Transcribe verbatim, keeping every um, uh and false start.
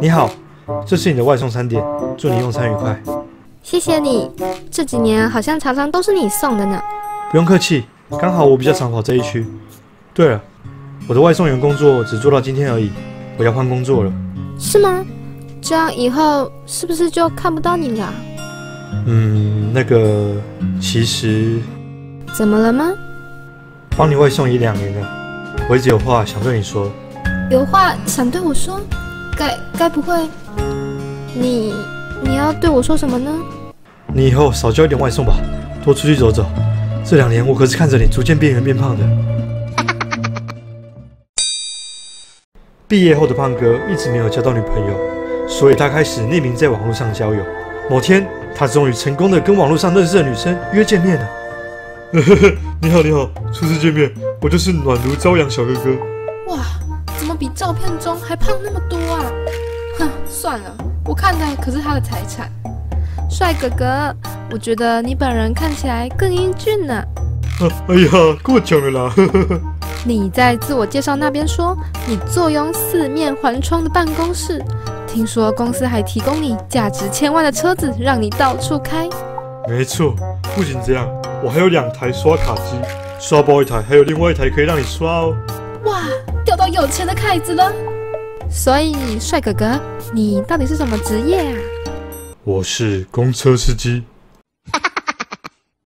你好，这是你的外送餐点，祝你用餐愉快。谢谢你，这几年好像常常都是你送的呢。不用客气，刚好我比较常跑这一区。对了，我的外送员工作只做到今天而已，我要换工作了。是吗？这样以后是不是就看不到你了？嗯，那个，其实……怎么了吗？帮你外送已两年了，我一直有话想对你说。有话想对我说？该该不会……你你要对我说什么呢？你以后少交一点外送吧，多出去走走。这两年我可是看着你逐渐变圆变胖的。毕业后的胖哥一直没有交到女朋友，所以他开始匿名在网络上交友。某天，他终于成功的跟网络上认识的女生约见面了。你好，你好，初次见面，我就是暖如朝阳小哥哥。哇，怎么比照片中还胖那么多啊？哼，算了，我看的可是他的财产。帅哥哥，我觉得你本人看起来更英俊呢、啊。啊，哎呀，过奖了啦。你在自我介绍那边说，你坐拥四面环窗的办公室。听说公司还提供你价值千万的车子，让你到处开。没错，不仅这样，我还有两台刷卡机，刷爆一台，还有另外一台可以让你刷哦。哇，钓到有钱的凯子了！所以，帅哥哥，你到底是什么职业啊？我是公车司机。